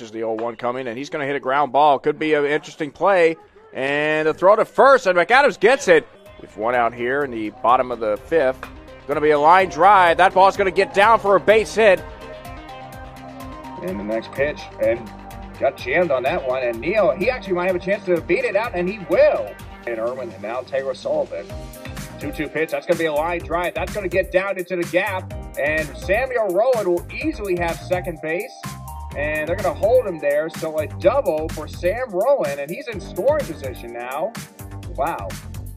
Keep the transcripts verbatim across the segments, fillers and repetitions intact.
Watches the old one coming, and he's going to hit a ground ball. Could be an interesting play. And a throw to first, and McAdams gets it. With one out here in the bottom of the fifth. Going to be a line drive. That ball's going to get down for a base hit. And the next pitch, and got jammed on that one. And Neil, he actually might have a chance to beat it out, and he will. And Irwin, and now Taylor Sullivan. two two pitch, that's going to be a line drive. That's going to get down into the gap. And Samuel Rowan will easily have second base. And they're going to hold him there. So a double for Sam Rowan, and he's in scoring position now. Wow.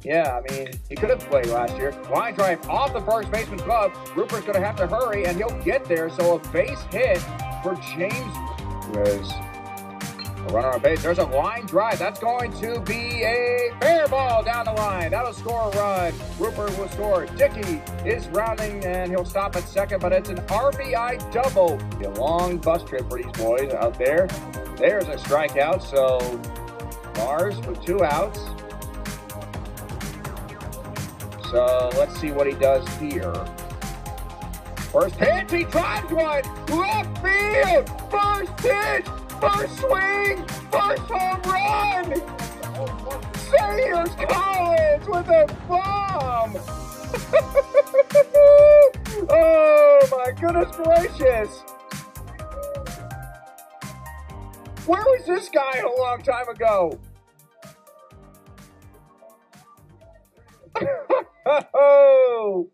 Yeah, I mean, he could have played last year. Line drive off the first baseman's glove. Rupert's going to have to hurry, and he'll get there. So a base hit for James Riz. A runner on base. There's a line drive. That's going to be a fair ball down the line. That'll score a run. Rupert will score. Dickey is rounding, and he'll stop at second, but it's an R B I double. A long bus trip for these boys out there. There's a strikeout, so Mars with two outs. So let's see what he does here. First pitch, he drives one, left field, first pitch, first swing, first home run. Sayers Collins with a bomb. Oh my goodness gracious. Where was this guy a long time ago? Oh!